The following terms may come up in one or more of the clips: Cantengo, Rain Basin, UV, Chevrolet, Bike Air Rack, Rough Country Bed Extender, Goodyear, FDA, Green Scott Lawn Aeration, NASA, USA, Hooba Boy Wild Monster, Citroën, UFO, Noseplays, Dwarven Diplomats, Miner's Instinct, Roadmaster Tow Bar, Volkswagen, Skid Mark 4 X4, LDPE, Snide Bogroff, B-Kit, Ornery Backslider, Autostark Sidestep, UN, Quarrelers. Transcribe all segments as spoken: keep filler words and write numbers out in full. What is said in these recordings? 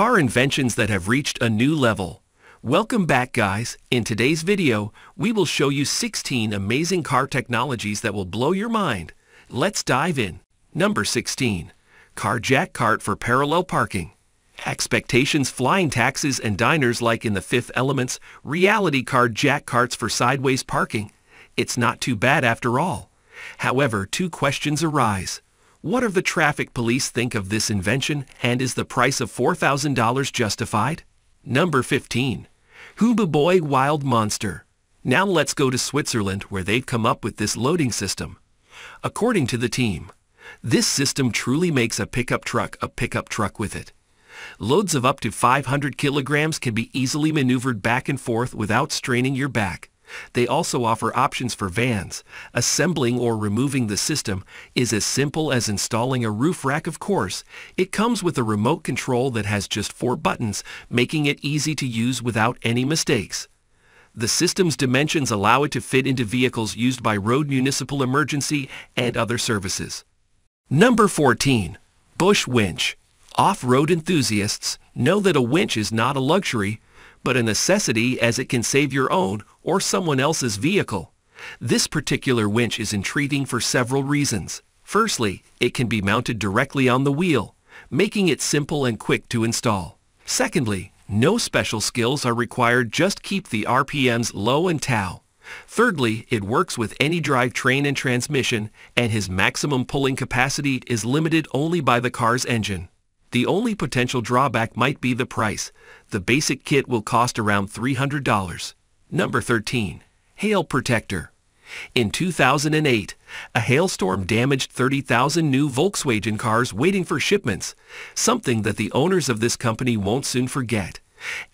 Car inventions that have reached a new level. Welcome back, guys. In today's video, we will show you sixteen amazing car technologies that will blow your mind. Let's dive in. Number sixteen. Car jack cart for parallel parking. Expectations flying taxis and diners like in the Fifth Elements, reality car jack carts for sideways parking. It's not too bad after all. However, two questions arise. What if the traffic police think of this invention, and is the price of four thousand dollars justified? Number fifteen. Hooba Boy Wild Monster. Now let's go to Switzerland, where they've come up with this loading system. According to the team, this system truly makes a pickup truck a pickup truck with it. Loads of up to five hundred kilograms can be easily maneuvered back and forth without straining your back. They also offer options for vans. Assembling or removing the system is as simple as installing a roof rack, of course. It comes with a remote control that has just four buttons, making it easy to use without any mistakes. The system's dimensions allow it to fit into vehicles used by road, municipal emergency, and other services. Number fourteen. Bush winch. Off-road enthusiasts know that a winch is not a luxury, but a necessity, as it can save your own or someone else's vehicle. This particular winch is intriguing for several reasons. Firstly, it can be mounted directly on the wheel, making it simple and quick to install. Secondly, no special skills are required, just keep the R P Ms low and tow. Thirdly, it works with any drivetrain and transmission, and his maximum pulling capacity is limited only by the car's engine. The only potential drawback might be the price. The basic kit will cost around three hundred dollars. Number thirteen. Hail Protector. In two thousand eight, a hailstorm damaged thirty thousand new Volkswagen cars waiting for shipments, something that the owners of this company won't soon forget.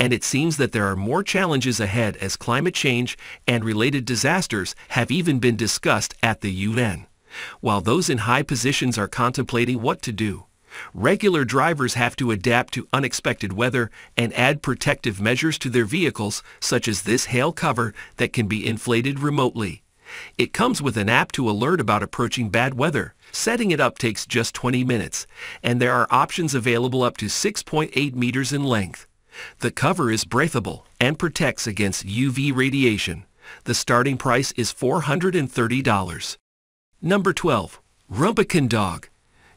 And it seems that there are more challenges ahead, as climate change and related disasters have even been discussed at the U N. While those in high positions are contemplating what to do, regular drivers have to adapt to unexpected weather and add protective measures to their vehicles, such as this hail cover that can be inflated remotely. It comes with an app to alert about approaching bad weather. Setting it up takes just twenty minutes, and there are options available up to six point eight meters in length. The cover is breathable and protects against U V radiation. The starting price is four hundred thirty dollars. Number twelve. Rubicon Dog.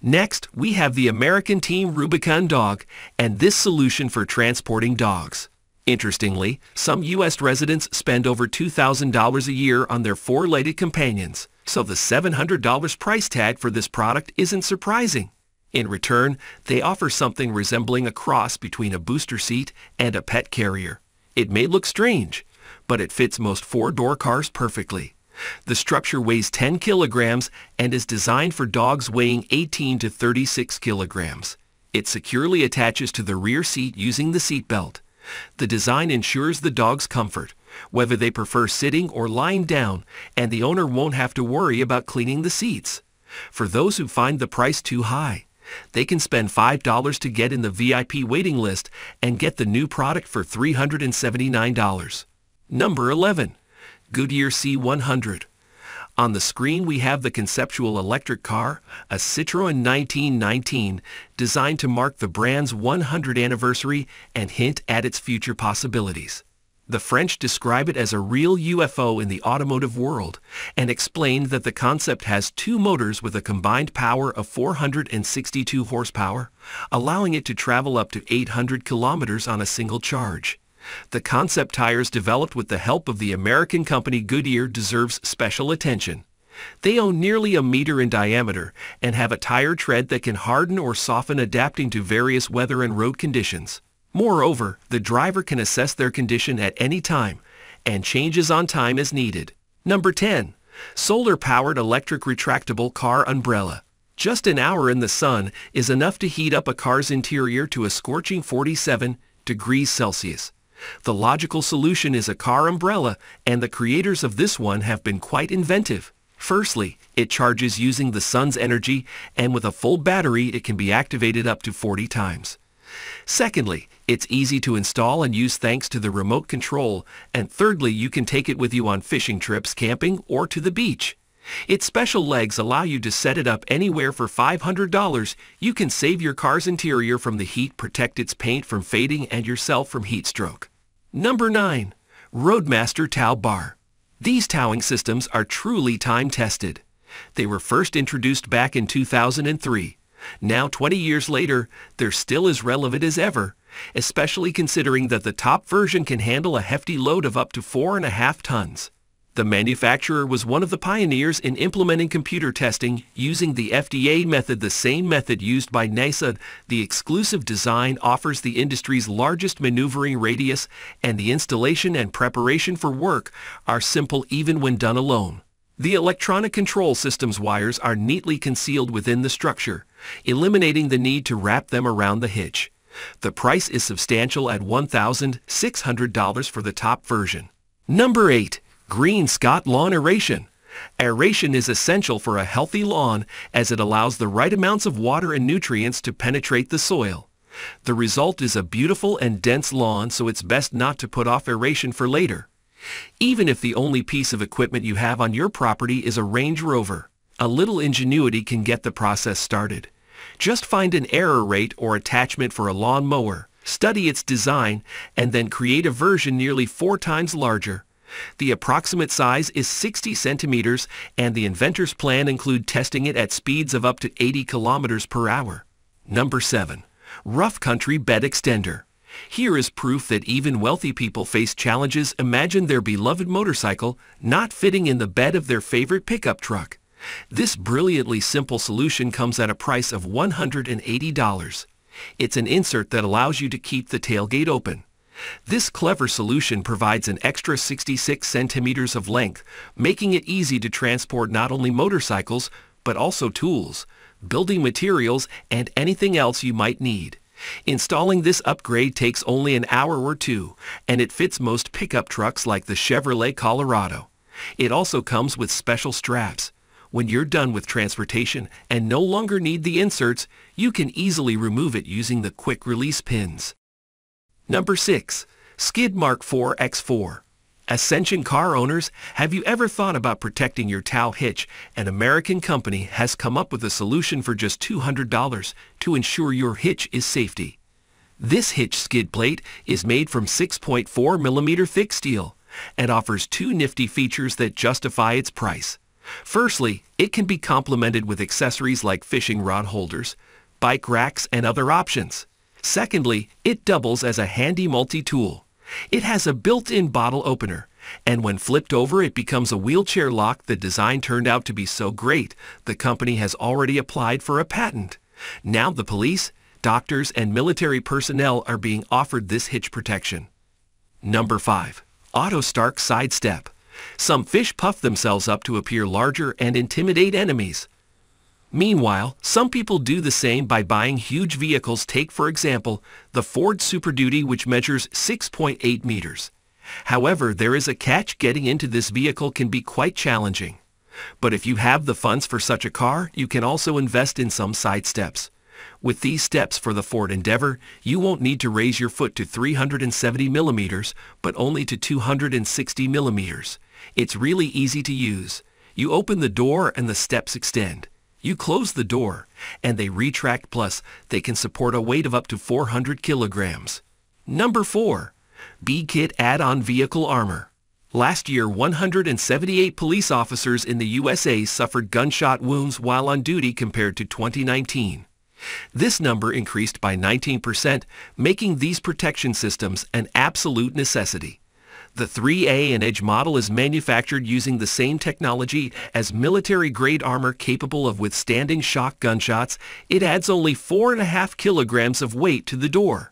Next, we have the American team Rubicon Dog, and this solution for transporting dogs. Interestingly, some U S residents spend over two thousand dollars a year on their four-legged companions, so the seven hundred dollar price tag for this product isn't surprising. In return, they offer something resembling a cross between a booster seat and a pet carrier. It may look strange, but it fits most four-door cars perfectly. The structure weighs ten kilograms and is designed for dogs weighing eighteen to thirty-six kilograms. It securely attaches to the rear seat using the seatbelt. The design ensures the dog's comfort, whether they prefer sitting or lying down, and the owner won't have to worry about cleaning the seats. For those who find the price too high, they can spend five dollars to get in the V I P waiting list and get the new product for three hundred seventy-nine dollars. Number eleven. Goodyear C one hundred. On the screen we have the conceptual electric car, a Citroën nineteen nineteen, designed to mark the brand's one hundredth anniversary and hint at its future possibilities. The French describe it as a real U F O in the automotive world, and explained that the concept has two motors with a combined power of four hundred sixty-two horsepower, allowing it to travel up to eight hundred kilometers on a single charge. The concept tires developed with the help of the American company Goodyear deserves special attention. They own nearly a meter in diameter and have a tire tread that can harden or soften, adapting to various weather and road conditions. Moreover, the driver can assess their condition at any time and changes on time as needed. Number ten. Solar-powered electric retractable car umbrella. Just an hour in the sun is enough to heat up a car's interior to a scorching forty-seven degrees Celsius. The logical solution is a car umbrella, and the creators of this one have been quite inventive. Firstly, it charges using the sun's energy, and with a full battery it can be activated up to forty times. Secondly, it's easy to install and use thanks to the remote control, and thirdly, you can take it with you on fishing trips, camping, or to the beach. Its special legs allow you to set it up anywhere for five hundred dollars. You can save your car's interior from the heat, protect its paint from fading, and yourself from heat stroke. Number nine. Roadmaster Tow Bar. These towing systems are truly time-tested. They were first introduced back in two thousand three. Now, twenty years later, they're still as relevant as ever, especially considering that the top version can handle a hefty load of up to four point five tons. The manufacturer was one of the pioneers in implementing computer testing using the F D A method, the same method used by NASA. The exclusive design offers the industry's largest maneuvering radius, and the installation and preparation for work are simple even when done alone. The electronic control system's wires are neatly concealed within the structure, eliminating the need to wrap them around the hitch. The price is substantial at one thousand six hundred dollars for the top version. Number eight. Green Scott Lawn Aeration. Aeration is essential for a healthy lawn, as it allows the right amounts of water and nutrients to penetrate the soil. The result is a beautiful and dense lawn, so it's best not to put off aeration for later. Even if the only piece of equipment you have on your property is a Range Rover, a little ingenuity can get the process started. Just find an aerorate or attachment for a lawn mower, study its design, and then create a version nearly four times larger. The approximate size is sixty centimeters, and the inventor's plan include testing it at speeds of up to eighty kilometers per hour. Number seven. Rough Country Bed Extender. Here is proof that even wealthy people face challenges. Imagine their beloved motorcycle not fitting in the bed of their favorite pickup truck. This brilliantly simple solution comes at a price of one hundred eighty dollars. It's an insert that allows you to keep the tailgate open. This clever solution provides an extra sixty-six centimeters of length, making it easy to transport not only motorcycles, but also tools, building materials, and anything else you might need. Installing this upgrade takes only an hour or two, and it fits most pickup trucks like the Chevrolet Colorado. It also comes with special straps. When you're done with transportation and no longer need the inserts, you can easily remove it using the quick release pins. Number six. Skid Mark four by four. Ascension car owners, have you ever thought about protecting your tow hitch? An American company has come up with a solution for just two hundred dollars to ensure your hitch is safety. This hitch skid plate is made from six point four millimeter thick steel and offers two nifty features that justify its price. Firstly, it can be complemented with accessories like fishing rod holders, bike racks, and other options. Secondly, it doubles as a handy multi-tool. It has a built-in bottle opener, and when flipped over, it becomes a wheelchair lock. The design turned out to be so great, the company has already applied for a patent. Now the police, doctors, and military personnel are being offered this hitch protection. Number five. Autostark Sidestep. Some fish puff themselves up to appear larger and intimidate enemies. Meanwhile, some people do the same by buying huge vehicles. Take, for example, the Ford Super Duty, which measures six point eight meters. However, there is a catch. Getting into this vehicle can be quite challenging. But if you have the funds for such a car, you can also invest in some side steps. With these steps for the Ford Endeavor, you won't need to raise your foot to three hundred seventy millimeters, but only to two hundred sixty millimeters. It's really easy to use. You open the door and the steps extend. You close the door, and they retract, plus they can support a weight of up to four hundred kilograms. Number four. B-Kit Add-on Vehicle Armor. Last year, one hundred seventy-eight police officers in the U S A suffered gunshot wounds while on duty compared to twenty nineteen. This number increased by nineteen percent, making these protection systems an absolute necessity. The three A and Edge model is manufactured using the same technology as military-grade armor, capable of withstanding shock gunshots. It adds only four point five kilograms of weight to the door.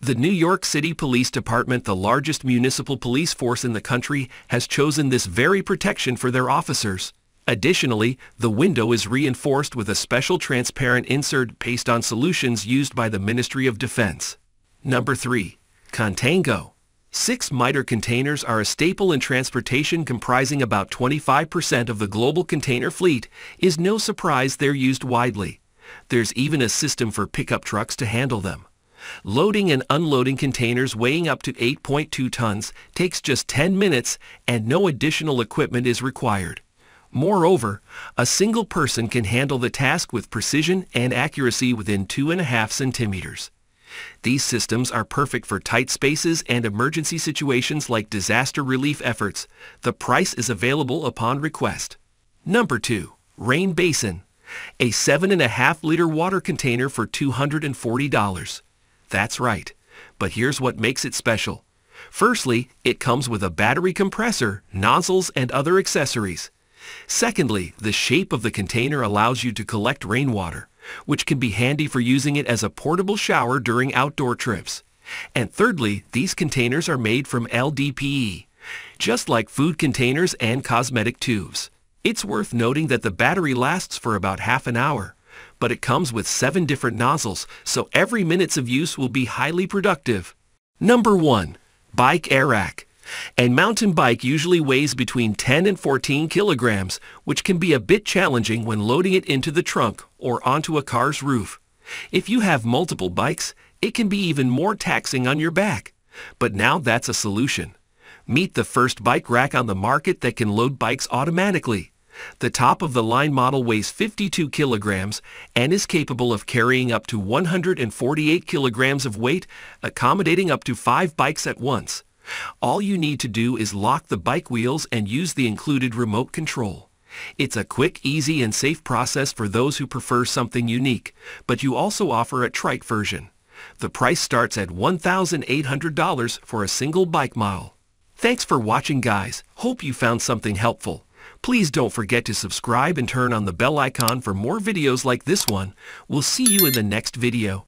The New York City Police Department, the largest municipal police force in the country, has chosen this very protection for their officers. Additionally, the window is reinforced with a special transparent insert based on solutions used by the Ministry of Defense. Number three. Cantengo. Six miter containers are a staple in transportation, comprising about twenty-five percent of the global container fleet. Is no surprise they're used widely. There's even a system for pickup trucks to handle them. Loading and unloading containers weighing up to eight point two tons takes just ten minutes, and no additional equipment is required. Moreover, a single person can handle the task with precision and accuracy within two and a half centimeters. These systems are perfect for tight spaces and emergency situations like disaster relief efforts. The price is available upon request. Number two. Rain Basin. A seven point five liter water container for two hundred forty dollars. That's right. But here's what makes it special. Firstly, it comes with a battery compressor, nozzles, and other accessories. Secondly, the shape of the container allows you to collect rainwater, which can be handy for using it as a portable shower during outdoor trips. And thirdly, these containers are made from L D P E, just like food containers and cosmetic tubes. It's worth noting that the battery lasts for about half an hour, but it comes with seven different nozzles, so every minutes of use will be highly productive. Number one. Bike Air Rack. A mountain bike usually weighs between ten and fourteen kilograms, which can be a bit challenging when loading it into the trunk or onto a car's roof. If you have multiple bikes, it can be even more taxing on your back. But now that's a solution. Meet the first bike rack on the market that can load bikes automatically. The top-of-the-line model weighs fifty-two kilograms and is capable of carrying up to one hundred forty-eight kilograms of weight, accommodating up to five bikes at once. All you need to do is lock the bike wheels and use the included remote control. It's a quick, easy, and safe process for those who prefer something unique, but you also offer a trike version. The price starts at one thousand eight hundred dollars for a single bike model. Thanks for watching, guys. Hope you found something helpful. Please don't forget to subscribe and turn on the bell icon for more videos like this one. We'll see you in the next video.